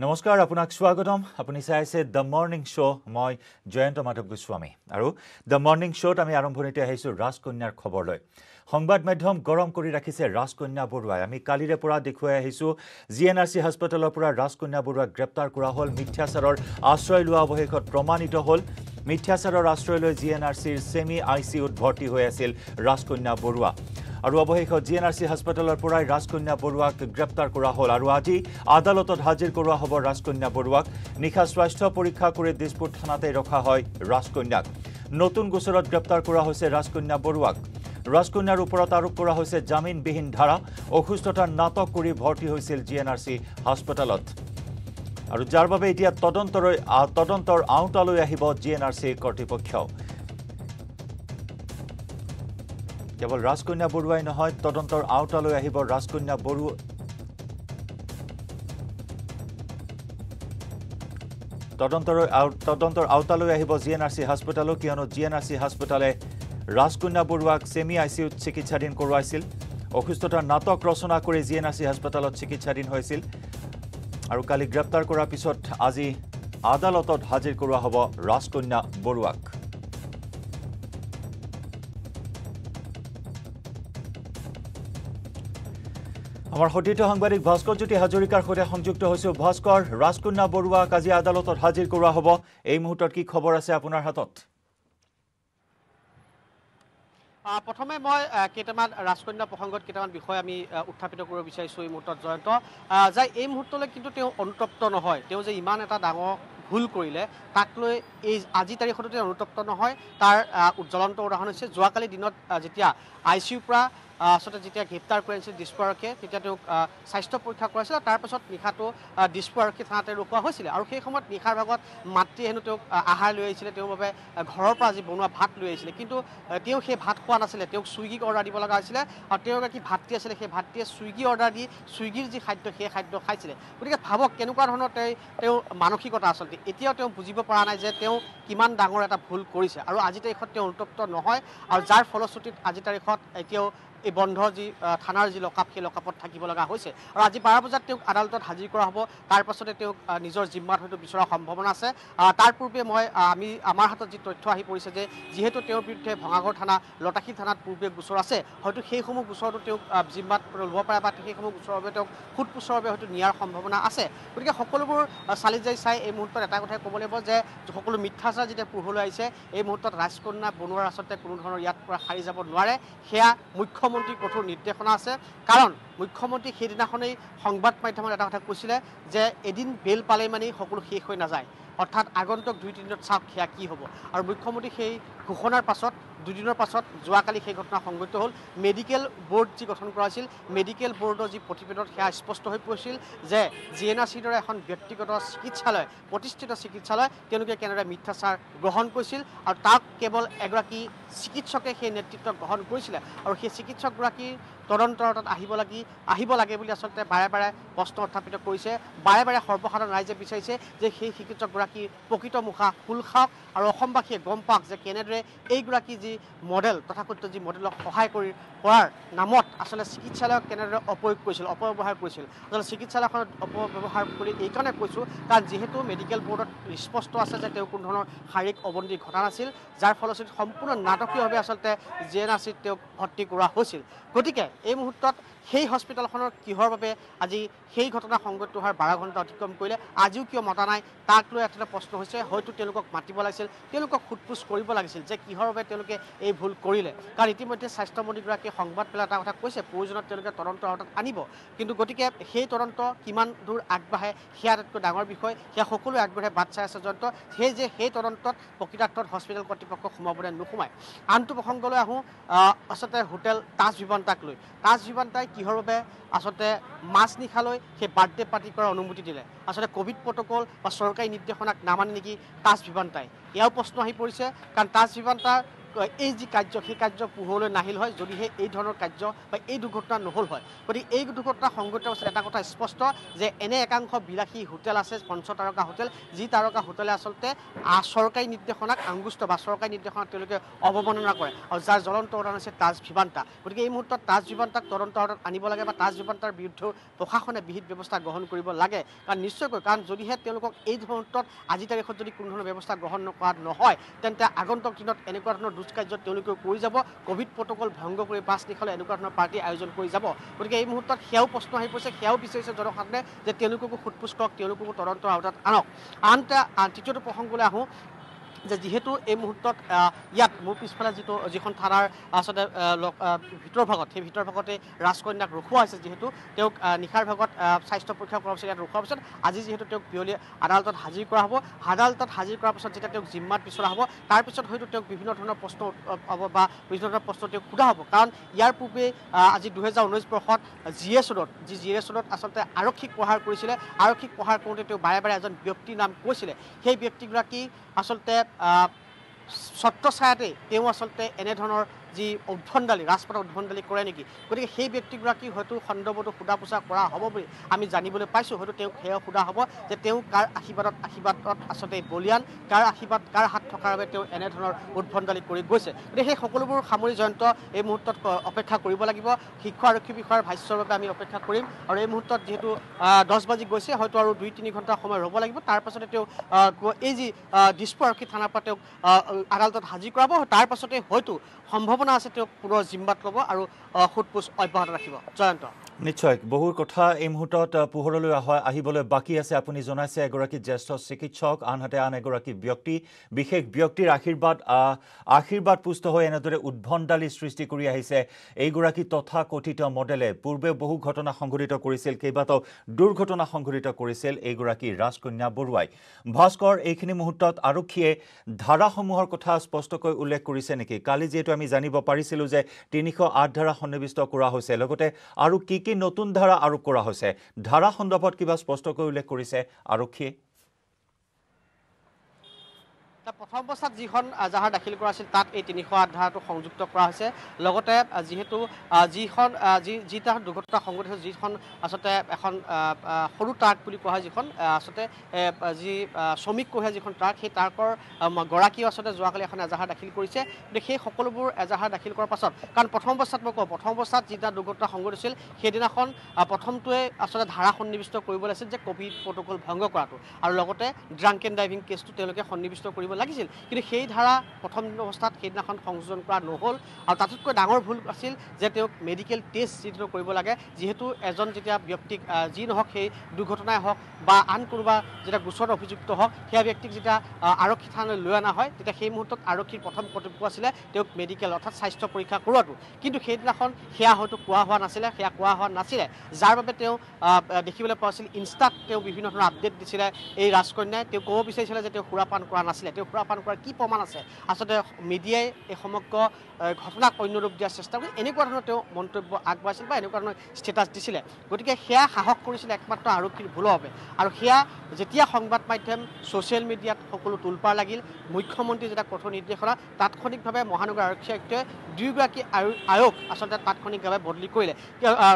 नमस्कार आपनाक स्वागतम आपुनि चाइसे द मर्निंग शो मैं जयंत माधव गोस्वामी और द मर्निंग शोत आमी आरम्भणिते आइसो राजकन्यार खबर लय संबाद माध्यम गरम करि राखिसे राजकन्या बरुवाय आमी कालिरे पुरा देखुवाय आइसो जीएनआरसी हस्पिटलर पुरा राजकन्या बरुवा ग्रेप्तार करा हल मिथ्याचारर आश्रय लोवा अभियोगत प्रमाणित हल मिथ्याचारर आश्रय लय जीएनआरसीर सेमी आईसीयूत भर्ती होय आसिल राजकन्या बरुवा और अवशेषत जीएनआरसी हस्पिटलर पुराय राजकन्या बरुवाक ग्रेप्तार करा हल और आज आदालत हाजिर करा हब राजकन्या बरुवाक निशा स्वास्थ्य परीक्षा कर दिसपुर थानाते रखा है राजकन्याक नतुन गोचरत ग्रेप्तार करा होइसे राजकन्या बरुवाक राजकन्यार ऊपर आरोप करा होइसे जामिनविहीन धारा असुस्थतार नाटक कर भर्ती होइसिल जीएनआरसी हस्पिटलत और जार बारे एतिया तदंतर आवतालै आहिब जीएनआरसी कर्तृपक्ष केवल राजकन्या बरुवाई नहय तदंतर आवतालै आहिब राजकन्या बरुवा तदंतर आवतालै आहिब जीएनआरसी हस्पिटल क्यों जीएनआरसी हस्पिटले राजकन्या बरुवाक सेमी आईसीयूत चिकित्साधीन करवाइसिल असुस्थतार नाटक रचना कर जीएनआरसी हस्पिटल चिकित्साधीन होइसिल और काली ग्रेप्तार करार पिছত आज आदालत हाजिर करा हब राजकन्या बरुवाक आमार सतीर्थ सांबादिक भास्कर ज्योति हाजरिकार सहित संयुक्त होइछो। भास्कर, राजकन्या बरुवाक आज आदालत हाजिर करा हब, एई मुहूर्तत कि खबर आछे आपोनार हातत? प्रथमे मैं केटामान राजकन्या प्रसंगत केटामान विषय आमी उत्थापित करब विचारिछो एई मुहूर्तत। जयंत जा एई मुहूर्तले किन्तु तेओ अनुतप्त নহয়, तेओ जे इमान एटा डांगर भूल करिले ताक लई एई आज तारिखते अनुतप्त নহয় तार उज्ज्वलंत उदाहरण होइछे जोआकाली दिনত जेतिया आईसीयू परा आसते जेतिया ग्रेप्तार कर दिसपुर आरक्षी स्वास्थ्य परीक्षा कराइल तारपाছত निशातो दिसपुर आरक्षी थानाते रोका होइसिल और सेई समयत निशार भागत मातृ हेनु तेओक आहार लै आइसिले तेओर बारे घरर परा आजि बनवा भात लै आइसिले किन्तु तेओ सेई भात खोआ नासिले तेओक सुइगिक अर्डार दिब लगा आइसिले आरु तेओर गराकी भातृ आसिले सेई भातृ सुइगि अर्डार दि सुइगिर जि खाद्य सेई खाद्य खाइसिले गतिके भावक केनेकुवा धৰণৰ तेओ मानसिकता आसलते एतियाও तेओ बुझিব পৰা নাই যে तेओ কিমান ডাঙৰ এটা ভুল কৰিছে আৰু আজি তাৰিখত তেও অনুতপ্ত নহয় আৰু যাৰ ফলশ্ৰুতিত আজি তাৰিখত এতিয়াও এই বন্ধ যি থানাৰ যি লকআপ সেই লকআপত থাকিব লগা হৈছে আৰু আজি 12 বজাত তেওঁক আদালতত হাজিৰ কৰা হ'ব। তাৰ পাছতে তেওঁক নিজৰ জিম্মাত হয়তো বিচৰা সম্ভাৱনা আছে। তাৰ পূৰ্বে মই আমাৰ হাতত যি তথ্য আহি পৰিছে যে যিহেতু তেওঁৰ বিৰুদ্ধে ভঙাগড় থানা লটাকি থানাত পূৰ্বে গোচৰ আছে, হয়তো সেইসমূহ গোচৰটো তেওঁক জিম্মাত ল'ব পাৰে বা সেইসমূহ গোচৰৰ বাবে তেওঁক সোধপোছৰ বাবে হয়তো নিয়াৰ সম্ভাৱনা আছে। গতিকে সকলোবোৰ চালি যাই চাই এই মুহূৰ্তত এটা কথাই ক'ব লাগিব যে সকলো মিথ্যাচাৰ যেতিয়া পোহৰলৈ আহিছে এই মুহূৰ্তত ৰাজকন্যা বৰুৱাৰ আচলতে কোনো ধৰণৰ ইয়াত পৰা সাৰি যাব নোৱাৰে। সেয়া মুখ্যমন্ত্ৰী कठोर निर्देशना आछे कारण मुख्यमंत्री সেইদিনাখনেই সংবাদ মাধ্যমত এটা কথা কৈছিলে যে এদিন বেল পালে মানে সকলো শেষ হৈ নাযায়, অর্থাৎ আগন্তুক দুই তিনিদিনত চাওক সেয়া কি হ'ব। আৰু মুখ্যমন্ত্ৰী সেই ঘোষণাৰ পাছত দুদিনৰ পাছত যোৱাকালি সেই ঘটনা সংঘটিত হ'ল। মেডিকেল বোর্ড যি গঠন কৰা হৈছিল মেডিকেল বোর্ডৰ যি প্ৰতিবেদনত সেয়া স্পষ্ট হৈ পৰিছিল যে জিএনআরচিৰ দৰে এখন ব্যক্তিগত চিকিৎসালয় প্ৰতিষ্ঠিত চিকিৎসালয় তেওঁলোকে কেনেদৰে মিথ্যাচাৰ গ্ৰহণ কৰিছিল আৰু তাক কেৱল এগৰাকী চিকিৎসকে সেই নেতৃত্ব গ্ৰহণ কৰিছিলে আৰু সেই চিকিৎসকগৰাকীৰ তদন্তৰত আহিব লাগে বুলি আচলতে বাৰে বাৰে প্ৰশ্ন উত্থাপিত কৰিছে। বাৰে বাৰে সৰ্বসাধাৰণ ৰাইজে বিচাৰিছে যে সেই চিকিৎসকগৰাকী প্ৰকৃত মুখা খোল খাওক আৰু অসমবাসীয়ে গম পাওক যে কেনেদৰে এইগৰাকী যি মডেল তথাকথিত যি মডেলক সহায় কৰি কৰাৰ নামত আচলতে চিকিৎসালয়ক কেনেদৰে অপব্যৱহাৰ কৰিছিল আচলতে চিকিৎসালয়খনত অপব্যৱহাৰ কৰি এইকাৰণে কৈছোঁ কাৰণ যিহেতু মেডিকেল বোৰ্ডত স্পষ্ট আছে যে তেওঁ কোনো ধৰণৰ শাৰীৰিক অৱনতি ঘটা নাছিল, যাৰ ফলস্বৰূপে সম্পূৰ্ণ নাটকীয়ভাৱে আচলতে জিএনআৰচিত তেওঁক ভৰ্তি কৰা হৈছিল। গতিকে এই মুহূৰ্তত সেই হস্পিটেলখনৰ কিহৰ বাবে আজি সেই ঘটনা সংঘটিত হোৱাৰ 12 ঘণ্টা অতিক্ৰম কৰিলে আজিও কিয় মতা নাই তাক লৈ এটা প্ৰশ্ন হৈছে। হয়তো তেওঁলোকক মাতিব লাগিছিল, তেওঁলোকক সোধপোছ কৰিব লাগিছিল যে কিহৰ বাবে তেওঁলোকে এই ভুল কৰিলে, কাৰণ ইতিমধ্যে স্বাস্থ্যমন্ত্ৰীগৰাকীয়ে সংবাদ মেলা এটা কথা কৈছে প্ৰয়োজনত তেওঁলোকে তদন্ত আওতাত আনিব, কিন্তু গতিকে সেই তদন্ত কিমান দূৰ আগবাঢ়ে সেয়া আটাইতকৈ ডাঙৰ বিষয়। সেয়া সকলোৱে আগবঢ়াই বাট চাই আছে যন্ত্ৰ সেই তদন্তত প্ৰকৃতাৰ্থত হস্পিটেল কৰ্তৃপক্ষ সোমাবনে নোসোমায়। আনটো প্ৰসংগলৈ আহোঁ আচলতে হোটেল তাজ ভিভান্তাক লৈ। তাজ ভিভান্তাই কিহৰ বাবে আচলতে মাছ নিশালৈ সেই বাৰ্থডে পাৰ্টি কৰাৰ অনুমতি দিলে, আচলতে কোভিড প্ৰট'কল বা চৰকাৰী নিৰ্দেশনাক নামানি নেকি তাজ ভিভান্তাই, এয়াও প্ৰশ্ন আহি পৰিছে। কাৰণ তাজ ভিভান্তাৰ कार्य সেই कार्य পোহৰলৈ নাহিল হয় যদিহে এই ধৰণৰ কাৰ্য বা এই দুৰ্ঘটনা নহল হয়। গতি এই দুৰ্ঘটনা সংগত আছে এটা কথা স্পষ্ট যে এনে একাংশ বিলাসী হোটেল আছে, পঞ্চতারকা হোটেল, যি তারকা হোটেলে আসলতে চৰকাৰী নিৰ্দেশনাক আঙ্গুষ্ট বা চৰকাৰী নিৰ্দেশনাক তেওঁলোকে অৱমাননা কৰে আৰু যাৰ জ্বলন্ত উদাহৰণ আছে তাজ ভিভান্তা। গতিকে এই মুহূৰ্তত তাজ ভিভান্তাক তদন্ত আওতাত আনিব লাগে বা তাজ ভিভান্তাৰ বিৰুদ্ধে প্ৰশাসনে বিহিত ব্যৱস্থা গ্ৰহণ কৰিব লাগে। কাৰণ নিশ্চয়কৈ কাৰণ যদিহে তেওঁলোকক এই মুহূৰ্তত আজি তাৰিখত যদি কোনো ধৰণৰ ব্যৱস্থা গ্ৰহণ নকৰা নহয় তেন্তে আগন্তুক দিনত এনেকুৱা ধৰণৰ দুষ্কাৰ্য তেওঁলোকে কৰি যাব, কোভিড প্ৰটকল ভংগ কৰি পাঁচ নিশালৈ এনেকুৱা ধৰণৰ পাৰ্টি আয়োজন কৰি যাব। গতিকে এই মুহূৰ্তত সেয়াও প্ৰশ্ন আহি পৰিছে, সেয়াও বিচাৰিছে জনসাধাৰণে যে তেওঁলোককো সোধপোছ কৰক, তেওঁলোককো তদন্তৰ আওতাত আনক। আন এটা তৃতীয়টো প্ৰসংগলৈ আহোঁ যে যেহেতু এই মুহূর্তত ইয়াত মোৰ পিছফালে যিখন থানাৰ আসলে ভিতর ভাগত সেই ভিতর ভাগতে ৰাজকন্যাক ৰখোৱা হৈছে, যেহেতু তেওঁক নিশাৰ ভাগত স্বাস্থ্য পৰীক্ষা কৰাৰ পিছত ইয়াত ৰখোৱাৰ পিছত আজি যিহেতু তেওঁক পিয়লি আদালতত হাজিৰ কৰা হ'ব। আদালতত হাজিৰ কৰাৰ পিছত যেতিয়া তেওঁক জিম্মাত বিচৰা হ'ব তাৰপিছত হয়তো তেওঁক বিভিন্ন ধৰণৰ প্ৰশ্ন বা বিভিন্ন ধৰণৰ প্ৰশ্ন তেওঁক সোধা হ'ব। কাৰণ ইয়াৰ পূৰ্বে আজি 2019 বৰ্ষত জি এছ অ'ত আচলতে আৰক্ষীক প্ৰহাৰ কৰিছিলে। আৰক্ষীক প্ৰহাৰ কৰোঁতে তেওঁ বাৰে বাৰে এজন ব্যক্তিৰ নাম কৈছিলে। সেই ব্যক্তিগৰাকী আচলতে ছত্ৰছায়াতে তেওঁ আচলতে এনেধৰণৰ যি উদ্ভণ্ডালি ৰাজপথত উদ্ভণ্ডালি কৰে নেকি, গতিকে সেই ব্যক্তিগৰাকী হয়তো খণ্ডবতো সোধা পোছা কৰা হ'ব বুলি আমি জানিবলৈ পাইছোঁ। হয়তো তেওঁক সেয়া সোধা হ'ব যে তেওঁ কাৰ আশীৰ্বাদত আচলতে বলিয়ান, কাৰ হাত থকাৰ বাবে তেওঁ এনেধৰণৰ উদ্ভণ্ডালি কৰি গৈছে। গতিকে সেই সকলোবোৰ সামৰি জয়ন্ত এই মুহূৰ্তত অপেক্ষা কৰিব লাগিব। শিক্ষা আৰক্ষী বিষয়াৰ ভাষ্যৰ বাবে আমি অপেক্ষা কৰিম। আৰু এই মুহূৰ্তত যিহেতু 10 বাজি গৈছে, হয়তো আৰু 2-3 ঘণ্টা সময় ৰ'ব লাগিব। তাৰপাছতে তেওঁ এই যি দিছপুৰ আৰক্ষী থানাৰ পৰা তেওঁক আদালতত হাজিৰ কৰাব। তাৰপাছতে হয়তো সম্ভৱ আছে তেওঁ পুনৰ জিম্মাত ল'ব আৰু সোধপোছ অব্যাহত ৰাখিব। জয়ন্ত, নিশ্চয় বহু কথা এই মুহূৰ্তত পোহৰলৈ আহিবলৈ বাকী আছে। আপুনি জনাইছে এগৰাকী জ্যেষ্ঠ চিকিৎসক, আনহাতে আন এগৰাকী ব্যক্তি, বিশেষ ব্যক্তিৰ আশীৰ্বাদ পুষ্ট হৈ এনেদৰে উদ্ভণ্ডালি সৃষ্টি কৰি আহিছে এইগৰাকী তথা কথিত মডেলে। পূৰ্বে বহু ঘটনা সংঘটিত কৰিছিল, কেইবাটাও দুৰ্ঘটনা সংঘটিত কৰিছিল এইগৰাকী ৰাজকন্যা বৰুৱাই। ভাস্কৰ, এইখিনি মুহূৰ্তত আৰক্ষীয়ে ধাৰাসমূহৰ কথা স্পষ্টকৈ উল্লেখ কৰিছে নেকি? কালি যিহেতু আমি জানিব পাৰিছিলোঁ যে 308 ধাৰা সন্নিৱিষ্ট কৰা হৈছে, লগতে আৰু কি কি নতুন ধারা আরোপ করা হয়েছে, ধারা সন্দর্ভত কিবা স্পষ্টকৈ উল্লেখ কৰিছে আৰক্ষীয়ে? প্রথম অবস্থাত যখন এজাহার দাখিল করা আছিল তাত এই 308 ধারাটো সংযুক্ত করা হয়েছে। যেহেতু যা দুর্ঘটনা সংঘটিত হয়েছে, যখন আসলে এখন সরু ট্রাক বলে কোয়া হয়, যখন আসলে শ্রমিক কহিয়া যখন ট্রাক, সেই ট্রাকর গৰাকীও আসলে যোৱাকালি এখন এজাহার দাখিল করেছে। গতি সেই সকলোবোৰ এজাহার দাখিল করার পাছত, কারণ প্রথম অবস্থাত যা দুর্ঘটনা সংঘটিত হয়েছিল সেইদিনাখন প্রথমটোৱে আসলে ধারা সন্নিবিষ্ট কৰিবলৈ আছিল যে কোভিড প্রটোকল ভংগ কৰাটো আৰু লগতে ড্রাঙ্ক এন্ড ড্রাইভিং কেসটো তেওঁলোকে সন্নিবিষ্ট কৰিব লাগিছিল। কিন্তু সেই ধারা প্রথম অবস্থাত সেইদিনাখন সংযোজন করা নহল। আৰু তাতকৈ ডাঙৰ ভুল আছিল যে তেওঁক মেডিকেল টেস্ট যিটো কৰিব লাগে, যেহেতু এজন যেতিয়া ব্যক্তিক যি নহওক, সেই দুৰ্ঘটনাই হওক বা আন কোনোবা যেটা গোচৰত অভিযুক্ত হওক, সেই ব্যক্তিক যেতিয়া আৰক্ষী থানালৈ লৈ অনা হয় তেতিয়া সেই মুহূৰ্তত আৰক্ষীৰ প্ৰথম কৰ্তব্য আছিলে তেওঁক মেডিকেল অর্থাৎ স্বাস্থ্য পৰীক্ষা কৰোৱাটো। কিন্তু সেইদিনাখন সেয়া হয়তো কোৱা হোৱা নাছিলে, যাৰ বাবে তেওঁ দেখিবলৈ পোৱা আছিল ইনষ্টাত তেওঁ বিভিন্ন ধৰণৰ আপডেট দিছিলে। এই ৰাজকন্যাই তেওঁ ক'ব বিচাৰিছিলে যে তেওঁ সুৰাপান কৰা নাছিলে। তেওঁ সুৰাপান কৰাৰ কি প্ৰমাণ আছে? আচলতে মিডিয়াই এই সমগ্ৰ ঘটনাক অন্য ৰূপ দিয়াৰ চেষ্টা কৰি এনেকুৱা ধৰণৰ তেওঁ মন্তব্য আগবঢ়াইছিল বা এনেকুৱা ধৰণৰ ষ্টেটাছ দিছিলে। গতিকে সেয়া সাহস কৰিছিলে একমাত্ৰ আৰক্ষীৰ ভুলৰ বাবে। আৰু সেয়া যেতিয়া সংবাদ মাধ্যম, ছ'চিয়েল মিডিয়াত সকলো তোলপাৰ লাগিল, মুখ্যমন্ত্ৰী যেটা কঠোৰ নিৰ্দেশনা, তাৎক্ষণিকভাৱে মহানগৰ আৰক্ষী আয়ুক্তই দুয়োগৰাকী আয়োগ আচলতে তাৎক্ষণিকভাৱে বদলি কৰিলে,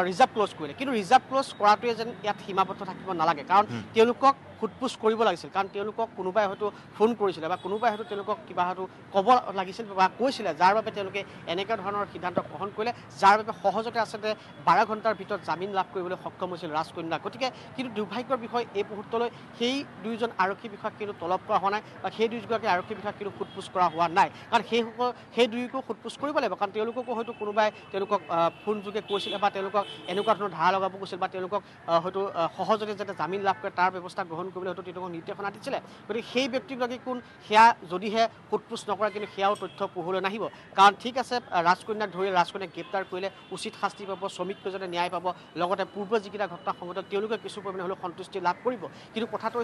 ৰিজাৰ্ভ ক্ল'জ কৰিলে। কিন্তু ৰিজাৰ্ভ ক্ল'জ কৰাটোৱে যেন ইয়াত সীমাবদ্ধ থাকিব নালাগে, কাৰণ তেওঁলোকক সোধপোছ কৰিব লাগিছিল। কাৰণ তেওঁলোকক কোনোবাই হয়তো ফোন কৰিছিলে বা কোনোবাই হয়তো তেওঁলোকক কিবা হয়তো ক'ব লাগিছিল বা কৈছিলে, যাৰ বাবে তেওঁলোকে এনেকুৱা ধৰণৰ সিদ্ধান্ত গ্ৰহণ কৰিলে, যাৰ বাবে সহজতে আচলতে 12 ঘণ্টাৰ ভিতৰত জামিন লাভ কৰিবলৈ সক্ষম হৈছিল ৰাজকন্যা। গতিকে কিন্তু দুৰ্ভাগ্যৰ বিষয়, এই মুহূৰ্তলৈ সেই দুয়োজন আৰক্ষী বিষয়াক কিন্তু তলব কৰা হোৱা নাই বা সেই দুয়োগৰাকী আৰক্ষী বিষয়াক কিন্তু সোধপোছ কৰা হোৱা নাই। কাৰণ সেই দুয়োকো সোধপোছ কৰিব লাগিব। কাৰণ তেওঁলোককো হয়তো কোনোবাই তেওঁলোকক ফোনযোগে কৈছিলে বা তেওঁলোকক এনেকুৱা ধৰণৰ ধাৰা লগাব কৈছিল বা তেওঁলোকক হয়তো সহজতে যাতে জামিন লাভ কৰে তাৰ ব্যৱস্থা গ্ৰহণ কৰিবলৈ হয়তো তেওঁলোকক নিৰ্দেশনা দিছিলে। গতিকে সেই ব্যক্তিগৰাকী কোন, সেয়া যদিহে সোধপোছ নকৰে কিন্তু সেয়াও তথ্য পোহৰলৈ নাহিব। কাৰণ ঠিক আছে, ৰাজকন্যাক ধৰি ৰাজকন্যাক গ্ৰেপ্তাৰ কৰিলে, উচিত শাস্তি পাব, শ্ৰমিককেইজনে ন্যায় পাব, লগতে পূৰ্ব যিকেইটা ঘটনা সংঘটিত তেওঁলোকে কিছু পৰিমাণে হ'লেও সন্তুষ্টি লাভ কৰিব। কিন্তু कथा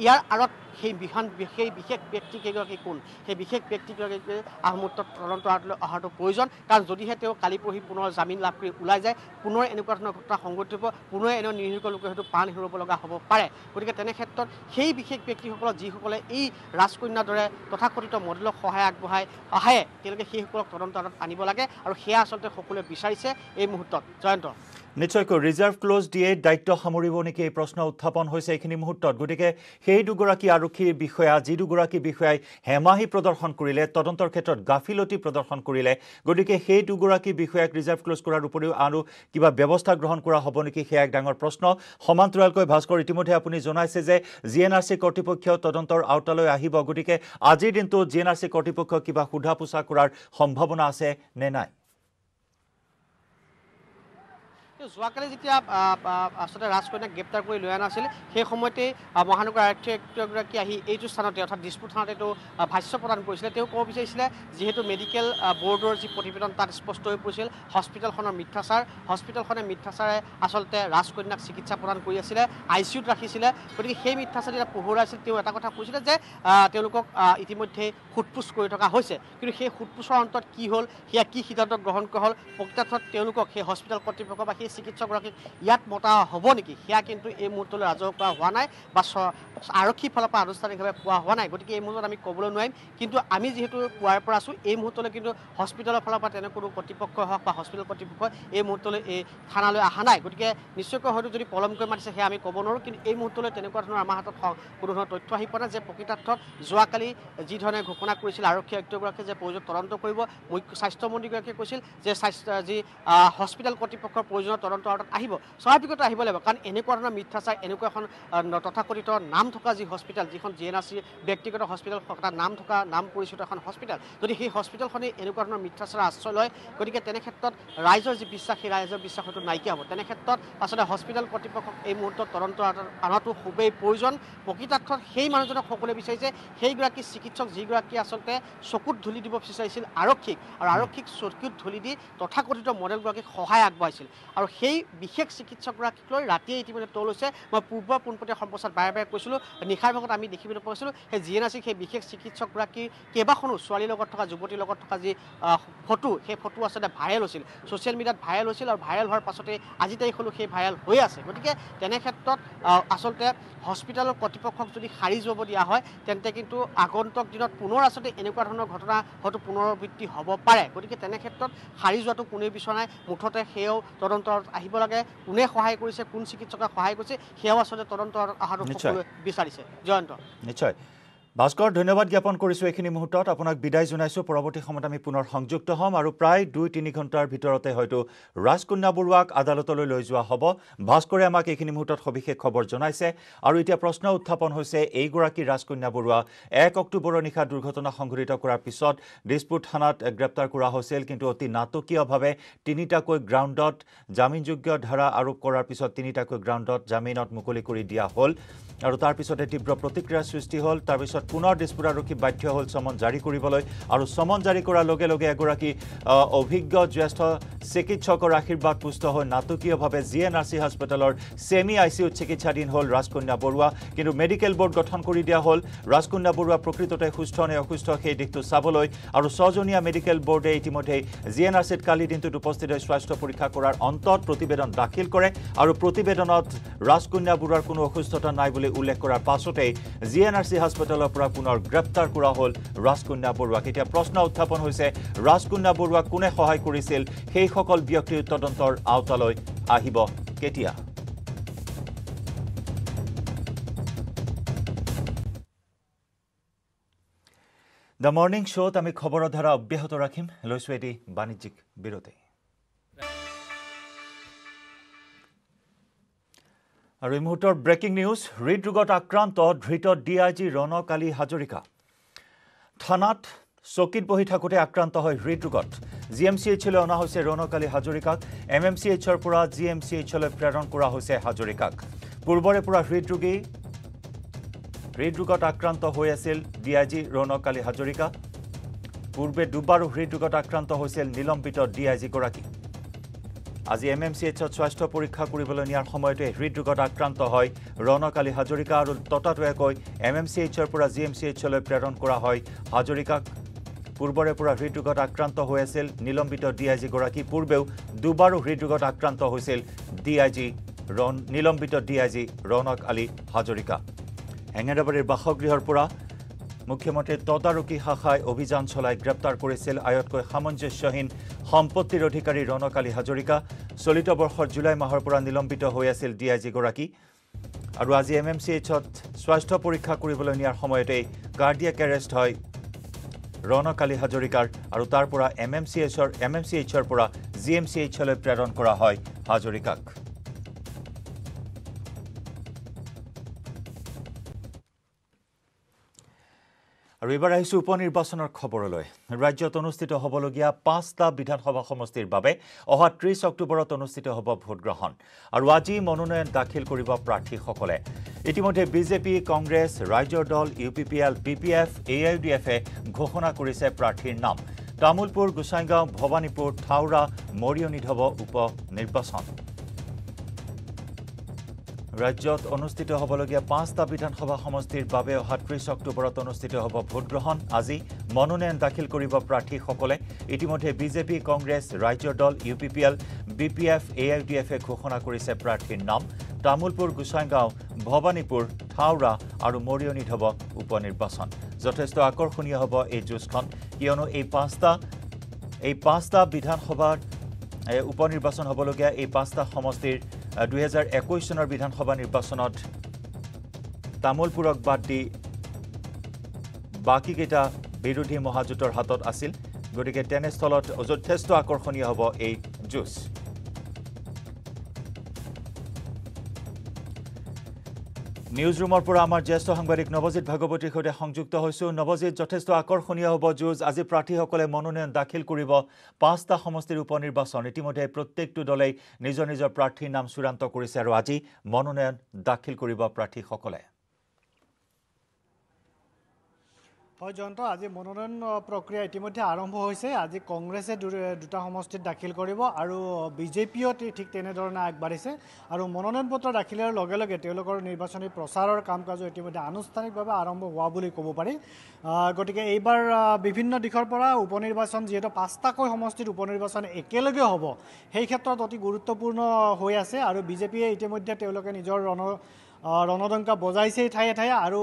यार आड़त विशेष व्यक्तिकगराकी कौन विशेष व्यक्तिकगराकी आहमुहूर्त तदंत आड़त अहार प्रयोजन कारण जदिहे काली परहि पुनः जमीन लाभ कर ऊल जाए पुनः एनेक घटना संघटित हम पुनः एने निरीह लोक हूँ प्राण हेरबा हम पे गति के क्षेत्र में विशेष व्यक्तिसक जिस राजकन्या दरे तथाकथित मडलक सहाय आगे आए तदंत आड़त आन लगे और सैया आसलते सकते विचारिसे यह मुहूर्त जयंत निश्चयक रिजार्व क्लोज दिए दायित्व सामरिब नेकि यह प्रश्न उत्थापन मुहूर्त गति के दुगराकी आरक्षी विषया जी दुगराकी विषयाय हेमाही प्रदर्शन करिले तदंतर क्षेत्र गाफिलती प्रदर्शन करिले गति के दुगराकी विषयक रिजार्व क्लोज करार उपरिओ आरो किबा व्यवस्था ग्रहण करा हब नेकि सेया एक डांगर प्रश्न समान्तरालक भास्कर इतिमध्ये आपुनि जनाइसे जे जीएनआरसी कर्तृपक्ष तदंतर आवतालय आहिब गति के आजिर दिनतो जीएनआरसी कर्तृपक्ष किबा सुधा पोछा करार सम्भावना आछे ने नाई जोकाली जी आसते राजकन्या ग्रेप्तार कर लै आना समयते महानगर आरक्षी आयुक्त स्थानते अर्थात दिसपुर थानाते भाष्य प्रदान कब विचार जीतु मेडिकल बोर्डर जी प्रतिवेदन तक स्पष्ट हो पड़े हस्पिटल मिथ्याचार हस्पिटल मिथ्याचारे आसलते राजकन्याक चिकित्सा प्रदान कर आई सी यूत राखी गति के मिथ्याचार पोहरा एट कथा कैसे इतिम्य सोधपोछ कि सोधपोछर अंत कि हल कि सिद्धांत ग्रहण कर हल प्रकृत हस्पिटल कर्तृपक्ष चिकित्सक इतना मता हम निकी सैया मुहूर्त राजह पा हुआ ना आरक्षी फल आनुष्ठानिक भाव पा हुआ ना गति के मुहूर्त आम कब नारिम कितना आम जी पुवार आसो यह मुहूर्त कि हस्पिटल फलने को कर्तृपक्ष हक हस्पिटल कर्तृपक्ष यह मुहूर्त थाना अहा ना गति के निश्चयक हूँ जो पलमक माति से आम कब नो कि मुहूर्त आम हाथ तथ्य आहि पा जो प्रकृतार्थत जो काली जीधरण घोषणा आरक्षी आयुक्तगराकी प्रयोजन तदंत मुख्य स्वास्थ्य मंत्रीगराकी कैसे स्वास्थ्य जी हस्पिटल कर्तृपक्ष प्रयोजन तदंत आड़त स्वाभाविकता लगे कारण एने मिथ्याचार एने तथाकथित नाम थका जी हस्पिटल जी जीएनआरसी व्यक्तिगत हस्पिटल नाम थका नाम परिचित एन हस्पिटल जो सी हस्पिटल एने मिथ्याचार आश्रय लय गति के क्षेत्र में राइजर जी विश्वास सी राइजर विश्वास नायकिया हम क्षेत्र में आसमें हस्पिटल कर्तृपक्ष यह मुहूर्त तदंत आड़त आना खूबे प्रयोजन प्रकृतार्थत सही मानुजन सकते विचारिसेगराकी चिकित्सक जीगराकी आसलते चकुत धूलि दी विचार आरक्षीक और आरक्षीक चकुत धूलि दी तथाकथित मडलगराकीक सहाय आगे और विशेष चिकित्सकगराकीक रातिये इतिम्य तल से मैं पूर्व पुनपतिया सम्प्रचार बारे बारे कैसी निशार भाग में देखने पासी जीएनआरसी विशेष चिकित्सकगराकी केबाखनो छोवालीर लगत थका युवतीर लगत थका जी फटो सै फटो आसलते भाइरल होइसिल सोशियल मीडियात भाइरल होइसिल और भाइरल होवार पाछते आजि तारिखलो सै भाइरल होइ आछे गतिके तेने क्षेत्रत आसलते हस्पिटाल कर्तृपक्षक यदि खारिज हब दिया है तेन्ते किन्तु आगन्तुक दिनत पुनः आसलते एनेकुवा धৰণৰ घटना হয়তো পুনৰাবৃত্তি হব পাৰে গতিকে তেনে ক্ষেত্ৰত খাৰি যোৱাটো কোনে বিচনাই মুঠতে সেও তদন্ত আহিব লাগে কোনে সহায় কৰিছে কোন চিকিৎসকে সহায় কৰিছে সেও আচলতে তদন্ত আহাৰো সকলো বিচাৰিছে জয়ন্ত নিশ্চয় भास्कर धन्यवाद ज्ञापन कर मुहूर्त आपनक विदाय जाना परवर्ती समय पुनः संयुक्त हम और प्राय दुई तीन घंटार भरते हूँ राजकन्या बरुवाक आदालत लै जा हम भास्कर आमक ये मुहूर्त सविशेष खबर जाना और इतना प्रश्न उत्थापन एगराकी राजकन्या बरुवा 1 अक्टोबर निशा दुर्घटना संघटित करार पिছত दिसपुर थाना ग्रेप्तार किन्तु अति नाटकीय भावे तीनटाक ग्राउंडत जामिनयोग्य धारा आरोप करार पिছত तीनटाक ग्राउंडत जामिन मुकलि कर दिया हल और तार पिछते तीव्र प्रतिक्रिया सृष्टि हल तार पुनः दिसपुर आरक्षी बाध्य हल समन जारी समन जारी एगराकी अभिज्ञ ज्येष्ठ चिकित्सकर आशीर्वाद पुष्ट हो नाटकीय भावे जीएनआरसी हस्पिटलर सेमी आईसीयू चिकित्साधीन हल राजकन्या बरुवा किन्तु मेडिकल बोर्ड गठन कर दिया हल राजकन्या बरुवा प्रकृतते सुस्थ ने असुस्थ सेई दिखटो चाबलै और 6 जनिया मेडिकल बोर्डे इतिमध्ये जीएनआरसीत काली दिनटोत उपस्थित हो स्वास्थ्य परीक्षा करार अंतत प्रतिवेदन दाखिल करे और प्रतिवेदनत राजकन्या बरुवार कोनो असुस्थता नाई बुलि उल्लेख करार पाछते जीएनआरसी हस्पिटलर पुनः ग्रेप्तार करा हल राजकन्या बरुवाक इतना प्रश्न उत्थापन होइसे राजकन्या बरुवा कोने सहाय करिसिल सेई सकल व्यक्ति तदंतर आवतालय आहिब केतिया द मर्निंग शोत आमी खबर धारा अब्याहत राखिम लैसो एटी वाणिज्यिक बिरति और यह मुहूर्त ब्रेकिंग न्यूज हृदरोगत आक्रांत धृत डि आई जी रौनक आली हाजरिका थाना चौकीत बहि थाकोते आक्रांत है हृदरोगत जीएमसीएच अना रौनक आली हाजरिका एमएमसीएचर पुरा जीएमसीएच प्रेरण करा होइसे हाजरिकाक पूर्वरे पुरा हृदरोगी हृदरोगत आक्रांत होय आसिल डि आई जी रौनक आली हाजरिका पूर्वे दुबारो हृदरोगत आक्रांत होइसिल निलम्बित डि आई जी गराकी আজি MMCH স্বাস্থ্য পরীক্ষা কৰিবলৈ নিয়াৰ সময়তে হৃদৰোগত আক্ৰান্ত হয় রৌনক আলী হাজৰিকা আৰু ততাতয়াকৈ MMCH ৰ পৰা GMCH লৈ প্ৰেৰণ কৰা হয় হাজৰিকাক পূৰ্বৰে পৰা হৃদৰোগত আক্ৰান্ত হৈ আছিল নিলম্বিত ডিআইজি গৰাকী পূৰ্বেও দুবাৰো হৃদৰোগত আক্ৰান্ত হৈছিল ডিআইজি নিলম্বিত ডিআইজি রৌনক আলী হাজৰিকা হেঙেৰাবাৰীৰ বাসগৃহৰ পৰা मुख्यमंत्री तदारकी शाखाय अभियान चलाई ग्रेप्तार कर आयतको सामंजस्यहीन सम्पत्तिर अधिकारी रौनक आली हाजरिका चलित बर्षर जुलाई माहर पर निलम्बित होय आसिल डीआईजीगराकी और आज MMCH स्वास्थ्य परीक्षा কৰিবলৈ নিয়াৰ সময়তে कार्डियाक एरेस्ट হয় रौनक आली हाजरिकार और तार पर MMCHर पर GMCH লৈ প্ৰেৰণ কৰা হয় हाजरिकाक और एबार आइसो उपनिर्वाचनर खबरलै राज्यत अनुष्ठित हबलगिया 5टा विधानसभा समष्टिर बारे अहा 30 अक्टोबरत अनुष्ठित हब भोटग्रहण और आज मनोनयन दाखिल करिब प्रार्थीসকলে इतिमध्ये बीजेपी कांग्रेस राज्य दल UPPL PPF AIUDF घोषणा करिसे प्रार्थीर नाम तामुलपुर गोसाईगांव भवानीपुर थाउरा मरियनित हब उपनिर्वाचन राज्यत अनुष्ठित हबलगिया 5टा विधानसभा समष्टिर बारे अहा 30 अक्टोबरत अनुष्ठित हब भोटग्रहण आज मनोनयन दाखिल करिब प्रार्थीসকলে इतिमध्ये बीजेपी कांग्रेस राज्य दल UPPL BPF AIUDF घोषणा करिसे प्रार्थीर नाम तामुलपुर गोसाईगांव भवानीपुर थाउरा और मरियनित हब उपनिर्वाचन यथेष्ट आकर्षणीय हब ए जुजखन कियनो এই 5টা विधानसभा उपनिर्वाचन हबलगिया এই 5टा समष्टिर 2021 सनर विधानसभा निर्वाचनत तामुलपुरक बाद दि बाकी केटा विरोधी महाजुटर हाथत आसिल गतिके तेनेस्थलत यथेष्ट आकर्षणीय हब ए जुज न्यूज रूमर पर आमार ज्येष्ठ सांबादिक नवजित भागवतीर सहित संयुक्त होइछु नवजित यथेष्ट आकर्षणीय हब जुज आज प्रार्थीসকলে मनोनयन दाखिल करिब 5टा समष्टिर उपनिर्वाचन इतिमध्ये प्रत्येकटु दलै निजर निजर प्रार्थीर नाम चूड़ान्त करिছে আৰু আজি मनोनयन दाखिल करिব प्रार्थीসকলে হয় জয়ন্ত আজি মনোনয়ন প্ৰক্ৰিয়া ইতিমধ্যে আৰম্ভ হৈছে আজি কংগ্ৰেছে দুটা সমষ্টিত দাখিল কৰিব আৰু বিজেপিও ঠিক তেনেধৰণে আগবাঢ়িছে আৰু মনোনয়ন পত্ৰ দাখিলৰ লগে লগে তেওঁলোকৰ নিৰ্বাচনী প্ৰচাৰৰ কাম কাজ ইতিমধ্যে আনুষ্ঠানিকভাৱে আৰম্ভ হোৱা বুলি ক'ব পাৰি গতিকে এইবাৰ বিভিন্ন দিশৰ পৰা উপনিৰ্বাচন যেটো 5টাকৈ সমষ্টিত উপনিৰ্বাচন একেলগে হ'ব সেই ক্ষেত্ৰত অতি গুৰুত্বপূৰ্ণ হৈ আছে আৰু বিজেপিয়ে ইতিমধ্যে তেওঁলোকে নিজৰ रणदंका बजाइसे ठाये ठाये और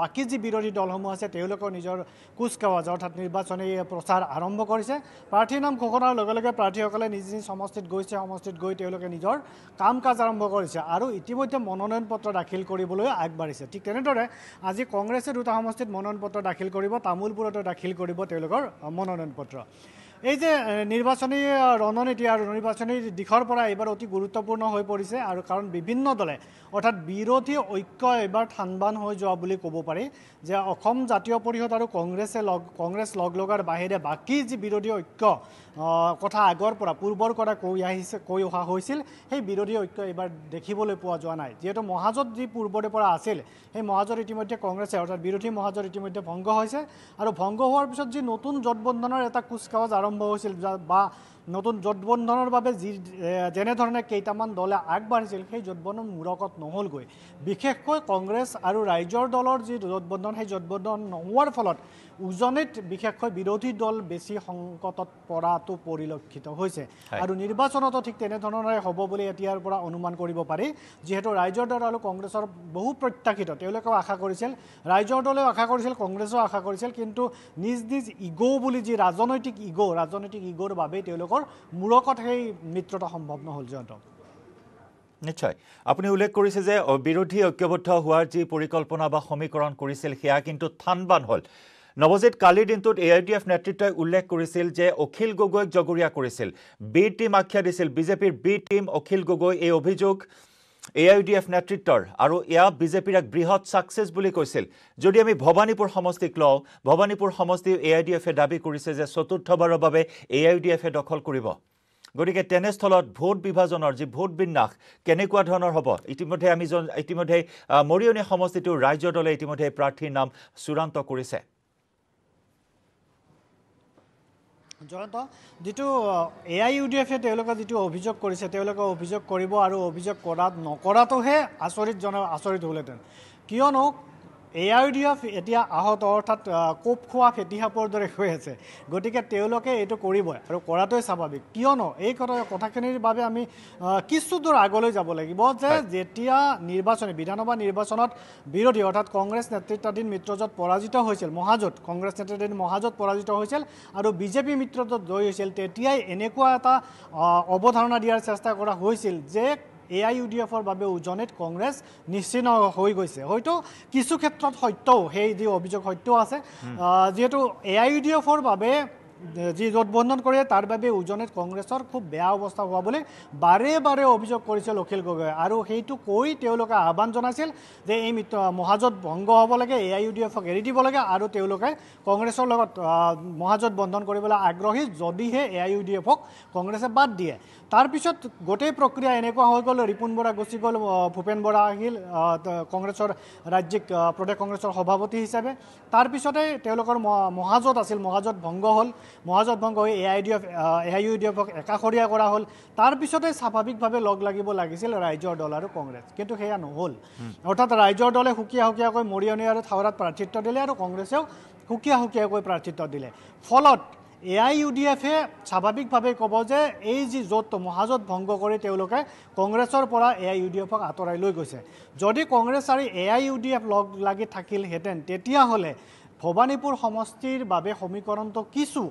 बाकी जी विरोधी दलसमूह आछे तेओलोको निजर कुचकावाज अर्थात निर्वाचनी प्रचार आरम्भ करिसे प्रार्थीर नाम घोषणार लगे लगे प्रार्थीসকলে निज निज समष्टित गई तेओलोके निजर काम काज आरम्भ करिसे और इतिमध्ये मनोनयन पत्र दाखिल কৰিবলৈ আগবাঢ়িছে ठीक তেনেদৰে আজি কংগ্ৰেছে দুটা সমষ্টিত মনোনয়ন পত্ৰ দাখিল কৰিব তামুলপুৰতো দাখিল কৰিব তেওঁলোকৰ মনোনয়ন পত্ৰ এই যে নির্বাচনী रणनीति और निर्वाचन दिखर पर एबार अति गुरुत्वपूर्ण हो परिसे और कारण विभिन्न दले अर्थात विरोधी ऐक्य एबार थानबान हो जा बुली कब पारि जे असम जातीय परिषद और कांग्रेस लगलगार बाहिरे बाकी जी विरोधी ऐक्य कथा आगर पर पूर्वर कथा কৈ অহা হৈছিল সেই বিৰোধী ঐক্য এবাৰ দেখিবলৈ পোৱা যোৱা নাই যেটো মহাজোট যি পূৰ্বৰে পৰা আছিল সেই মহাজোট ইতিমধ্যে কংগ্ৰেছে অৰ্থাৎ বিৰোধী মহাজোট ইতিমধ্যে ভংগ হৈছে আৰু ভংগ হোৱাৰ পিছত যি নতুন জোটবন্ধনৰ এটা কুচকাৱাজ আৰম্ভ হৈছিল বা নতুন জোটবন্ধনৰ বাবে যি যেনেধৰণে কেইটামান দলে আগবাঢ়িছিল সেই জোটবন্ধন মূৰকত নহলগৈ বিশেষকৈ কংগ্ৰেছ আৰু ৰাইজৰ দলৰ যি জোটবন্ধন সেই জোটবন্ধন নোৱাৰ ফলত উজনিত বিশেষকৈ বিৰোধী দল বেছি সংকটত পৰাটো পৰিলক্ষিত হৈছে আৰু নিৰ্বাচনতো ঠিক তেনেধৰণৰে হ'ব বুলি এতিয়াৰ পৰা অনুমান কৰিব পাৰি যেহেতু ৰাইজৰ দল আৰু কংগ্ৰেছৰ বহু প্ৰত্যাশিত তেওঁলোকেও আশা কৰিছিল ৰাইজৰ দলেও আশা কৰিছিল কংগ্ৰেছও আশা কৰিছিল কিন্তু নিজ নিজ ইগো বুলি যি ৰাজনৈতিক ইগোৰ বাবে তেওঁলোক মূৰকত সেই মিত্ৰতা সম্ভৱ নহল জয়ন্ত নিশ্চয় আপুনি উল্লেখ কৰিছে যে বিৰোধী ঐক্যবদ্ধ হোৱাৰ যি পৰিকল্পনা বা সমীকৰণ কৰিছিল সেয়া কিন্তু থানবান হল নবজিত কালিৰ দিনটোত AIUDF নেতৃত্বই উল্লেখ কৰিছিল যে অখিল গগৈক জগৰীয়া কৰিছিল বি টিম আখ্যা দিছিল বিজেপিৰ বি টিম অখিল গগৈ এই অভিযোগ AIUDF নেতৃত্বৰ আৰু ইয়া বিজেপিৰ এক বৃহৎ সাকসেস বুলি কৈছিল যদি আমি ভবানীপুৰ সমষ্টিক লও ভবানীপুৰ সমষ্টি AIUDF এ দাবী কৰিছে যে চতুৰ্থবাৰৰ বাবে AIUDF এ দখল কৰিব গতিকে তেনেস্থলত ভোট বিভাজনৰ যি ভোট বিন্যাস কেনেকুৱা ধৰণৰ হ'ব ইতিমধ্যে মৰিয়নি সমষ্টিটো ৰাজ্য দলে ইতিমধ্যে প্ৰাৰ্থীৰ নাম চূড়ান্ত কৰিছে জয়ন্ত যেটো AIUDF जी অভিযোগ কৰিছে তেওঁলোকে অভিযোগ কৰিব আৰু অভিযোগ কৰাত নকৰাটোহে আচৰিত হ'লহেঁতেন কিয়নো AIUDF এতিয়া আহত অৰ্থাৎ কোপ খোৱা ফেটি হাপৰ দৰে হৈ আছে গতিকে তেওঁলোকে এইটো কৰিব আৰু কৰাটোই স্বাভাৱিক কিয়নো এই কথাখিনিৰ বাবে আমি কিছু দূৰ আগলৈ যাব লাগিব যে যেতিয়া নিৰ্বাচন বিধানসভা নিৰ্বাচনত বিৰোধী অৰ্থাৎ কংগ্ৰেছ নেতৃত্বাধীন মিত্ৰজোঁট পৰাজিত হৈছিল মহাজোঁট কংগ্ৰেছ নেতৃত্বাধীন মহাজোঁট পৰাজিত হৈছিল আৰু বিজেপি মিত্ৰজোঁট জয় হৈছিল তেতিয়াই এনেকুৱা এটা অৱধাৰণা দিয়াৰ চেষ্টা কৰা হৈছিল যে AIUDFৰ বাবে উজনিত কংগ্ৰেছ নিশ্চিন্ন হৈ গৈছে হয়তো কিছু ক্ষেত্ৰত সত্যও সেই যি অভিযোগ সত্যও আছে যেহেতু AIUDFৰ বাবে जी জোটবন্ধন करे तार बारे उजनित কংগ্ৰেছৰ खूब बेया अवस्था हुआ बोले बारे बारे अभियोग কৰিছিল অখিল গগৈ और সেইটো কৈ তেওলোকে আহ্বান জনাইছিল যে এই মহাজোঁট ভংগ হ'ব লাগে AIUDFক এৰি দিব লাগে আৰু তেওলোকে কংগ্ৰেছৰ লগত মহাজোঁট বন্ধন কৰিবলৈ আগ্ৰহী যদিহে AIUDFক কংগ্ৰেছে বাদ দিয়ে তাৰ পিছত গোটেই প্ৰক্ৰিয়া এনেকুৱা হৈ গ'ল ৰিপুন বৰা গুচি গ'ল ভূপেন বৰা আহিল কংগ্ৰেছৰ ৰাজ্যিক প্ৰদেশ কংগ্ৰেছৰ সভাপতি হিচাপে তাৰ পিছতে তেওলোকৰ মহাজোঁট আছিল মহাজোঁট ভংগ হ'ল মহাজোঁট ভংগ হৈ AIUDFক একাষৰীয়া কৰা হ'ল তাৰ পিছতে স্বাভাৱিকভাৱে লগ লাগিব লাগিছিল ৰাইজৰ দল আৰু কংগ্ৰেছ কিন্তু সেয়া নহ'ল অৰ্থাৎ ৰাইজৰ দলে হুকিয়া হুকিয়াকৈ মৰিয়নি আৰু থাওৰাত প্ৰাৰ্থিত্ব দিলে আৰু কংগ্ৰেছেও হুকিয়া হুকিয়াকৈ প্ৰাৰ্থিত্ব দিলে ফলত AIUDFে স্বাভাৱিকভাৱে ক'ব যে এই যি জোট মহাজোঁট ভংগ কৰি তেওঁলোকে কংগ্ৰেছৰ পৰা AIUDFক আঁতৰাই লৈ গৈছে যদি কংগ্ৰেছ আৰু AIUDF লগ লাগি থাকিলহেঁতেন তেতিয়াহ'লে ভবানীপুর সমষ্টির বাবে সমীকরণ তো কিছু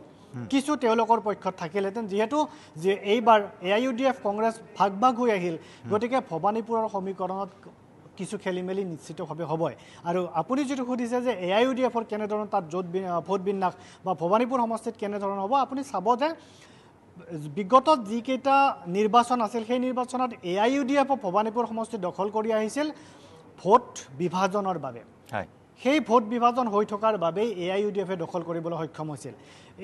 কিছু তেওলোকৰ পক্ষত থাকিলহেঁতেন যেহেতু যে এইবাৰ AIUDF কংগ্ৰেছ ভাগ ভাগ হৈ আহিল গতিকে ভবানীপুৰৰ সমীকৰণত কিছু খেলি মেলি নিশ্চিতভাৱে হ'বই আৰু আপুনি যেটো সুধিছে যে AIUDFৰ কেনেধৰণৰ তাত জোট ভোট বিন্যাস বা ভবানীপুৰ সমষ্টিত কেনেধৰণৰ হ'ব আপুনি চাব যে বিগত যিকেইটা নিৰ্বাচন আছিল সেই নিৰ্বাচনত AIUDF ভবানীপুৰ সমষ্টি দখল কৰি আহিছিল ভোট বিভাজনৰ বাবে সেই ভোট বিভাজন হৈ থকাৰ বাবে AIUDFে দখল কৰিবলৈ সক্ষম হৈছিল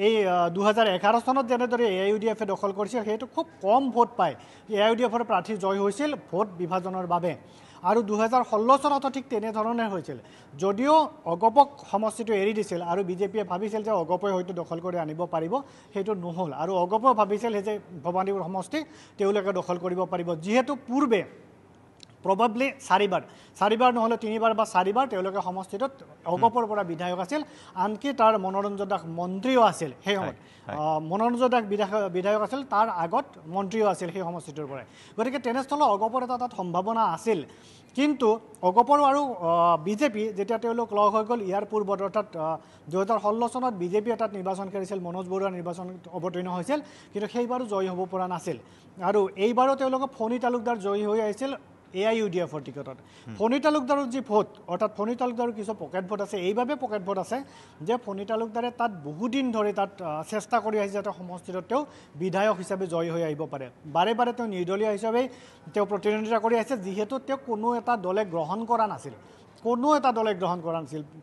এই 2011 চনত যেনেদৰে AIUDFে দখল কৰিছিল সেইটো খুব কম ভোট পায় AIUDFৰ প্ৰাৰ্থী জয় হৈছিল ভোট বিভাজনৰ বাবে আৰু 2016 চনত ঠিক তেনেধৰণে হৈছিল যদিও অগপক সমষ্টিটো এৰি দিছিল আৰু বিজেপিয়ে ভাবিছিল যে অগপই হয়তো দখল কৰি আনিব পাৰিব সেইটো নহ'ল আৰু অগপ ভাবিছিল যে ভবানীপুৰ সমষ্টি তেওঁলোকে দখল কৰিব পাৰিব যিহেতু পূৰ্বে प्रबेबलि चारिबार ना तीनिबार चारिबार समष्टित अगपर पर विधायक आसिल आनकि तार मनोरंजन दास मंत्रीओ आसिल मनोरंजन दास विधायक आसिल तार आगत मंत्रीओ आसिल समष्टितोर पराय गतिके तेनेस्थल अगपर एटा तार सम्भावना आसिल किन्तु अगपर और बीजेपी जेतिया तेलोक लग हो गल यार पूर्वत अर्थात 2016 सनत बीजेपी एटा निर्वाचन खेलिছিল मनोज बरुवा निर्वाचन अवतीर्ण হৈছিল किन्तु সেইবাৰো জয় হ'ব পৰা নাছিল আৰু এইবাৰো তেওঁলোক ফণী তালুকদাৰ জয় হৈ আহিছিল AIUDFৰ টিকটত ফণী তালুকদাৰৰ যি ভোট অৰ্থাৎ ফণী তালুকদাৰৰ কিছু পকেট ভোট আছে এইবাবে পকেট ভোট আছে যে ফণী তালুকদাৰে তাত বহুদিন ধৰি তাত চেষ্টা কৰি আহিছে যাতে সমষ্টিটোত তেওঁ বিধায়ক হিচাপে জয় হৈ আহিব পাৰে বাৰে বাৰে তেওঁ নিৰ্দলীয় হিচাপে তেওঁ প্ৰতিনিধিত্ব কৰি আহিছে যিহেতু তেওঁ কোনো এটা দলে গ্ৰহণ কৰা নাছিল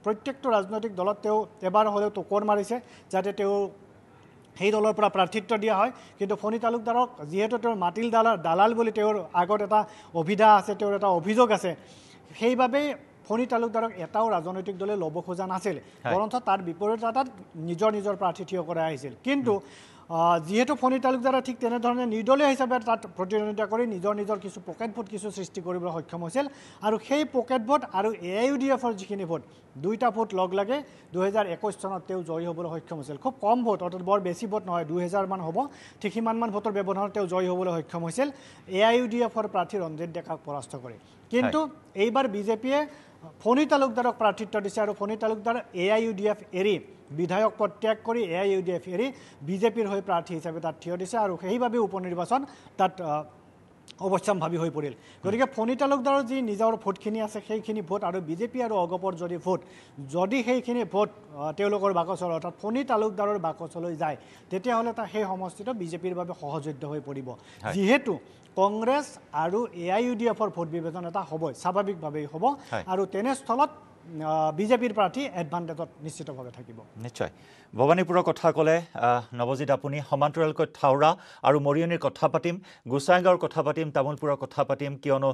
প্ৰত্যেকটো ৰাজনৈতিক দলত তেওঁ এবাৰ হ'লেও টকৰ মাৰিছে যাতে তেওঁ সেই দলৰ পৰা প্ৰাৰ্থিত্ব দিয়া হয় কিন্তু ফণী তালুকদাৰক যিহেতু তেওঁৰ মাটিল দালাল বুলি তেওঁৰ আগত এটা অভিধা আছে তেওঁৰ এটা অভিযোগ আছে সেইবাবে ফণী তালুকদাৰক এটাও ৰাজনৈতিক দলে ল'ব খোজা নাছিল বৰঞ্চ তাৰ বিপৰীত তাত নিজৰ নিজৰ প্ৰাৰ্থী থিয় কৰা আহিছিল কিন্তু যিহেতু ফণী তালুকদাৰে ঠিক তেনেধৰণে নিৰ্দলীয় হিচাপে তাত প্ৰতিনিধিত্ব কৰি নিজৰ নিজৰ কিছু পকেট ভোট কিছু সৃষ্টি কৰিবলৈ সক্ষম হৈছিল আৰু সেই পকেট ভোট আৰু AIUDFৰ যিখিনি ভোট দুইটা ভোট লগ লাগে 2021 চনত তেওঁ জয় হ'বলৈ সক্ষম হৈছিল খুব কম ভোট অৰ্থাৎ বৰ বেছি ভোট নহয় 2000মান হ'ব ঠিক সিমানমান ভোটৰ ব্যৱধানত তেওঁ জয় হ'বলৈ সক্ষম হৈছিল AIUDFৰ প্ৰাৰ্থী ৰঞ্জিত ডেকাক পৰাস্ত কৰি কিন্তু এইবাৰ বিজেপিয়ে ফণী তালুকদাৰক প্ৰাৰ্থিত্ব দিছে আৰু ফণী তালুকদাৰ AIUDF এৰি বিধায়ক পদ ত্যাগ কৰি AIUDF এৰি বিজেপিৰ হৈ প্ৰাৰ্থী হিচাপে তাত থিয় দিছে আৰু সেইবাবে উপনিৰ্বাচন তাত অৱশ্যম্ভাৱী হৈ পৰিল গতিকে ফণী তালুকদাৰৰ যি নিজৰ ভোটখিনি আছে সেইখিনি ভোট আৰু বিজেপি আৰু অগপৰ যদি ভোট যদি সেইখিনি ভোট তেওঁলোকৰ বাকচৰ অৰ্থাৎ ফণী তালুকদাৰৰ বাকচলৈ যায় তেতিয়াহ'লে তা সেই সমষ্টিটো বিজেপিৰ বাবে সহযোগ্য হৈ পৰিব যিহেতু কংগ্ৰেছ আৰু AIUDFৰ ভোট বিভাজন এটা হ'ব স্বাভাৱিকভাৱেই হ'ব আৰু তেনেস্থলত বিজেপিৰ প্ৰাৰ্থী এডভান্টেজত নিশ্চিতভাৱে থাকিব। নিশ্চয় ভবানীপুৰৰ কথা ক'লে নৱজিত আপুনি সমান্তৰালকৈ থাউৰা আৰু মৰিয়নিৰ কথা পাতিম, গোসাইগাঁৱৰ কথা পাতিম, তামুলপুৰৰ কথা পাতিম, কিয়নো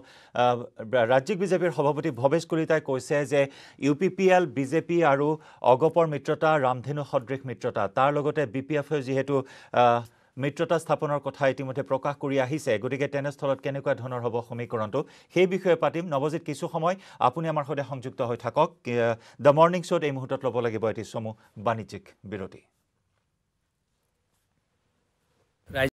ৰাজ্যিক বিজেপিৰ সভাপতি ভৱেশ কলিতাই কৈছে যে ইউপিপিএল বিজেপি আৰু অগপৰ মিত্ৰতা ৰামধেনু সদৃশ মিত্ৰতা, তাৰ লগতে বিপিএফৰ যিহেতু मित्रता स्थापनार कथा इतिमध्ये प्रकाश करी आहिसे गतिके तेनेस्थलत केनेकुवा धৰণৰ হ'ব समीकरणটো সেই বিষয়ে পাতিম। নৱজিত কিছু সময় আপুনি আমাৰ সৈতে সংযুক্ত হৈ থাকক। দ্য মৰ্ণিং শ্ব'ত এই মুহূৰ্তত ল'ব লাগিব এটি চমু বাণিজ্যিক বিৰতি।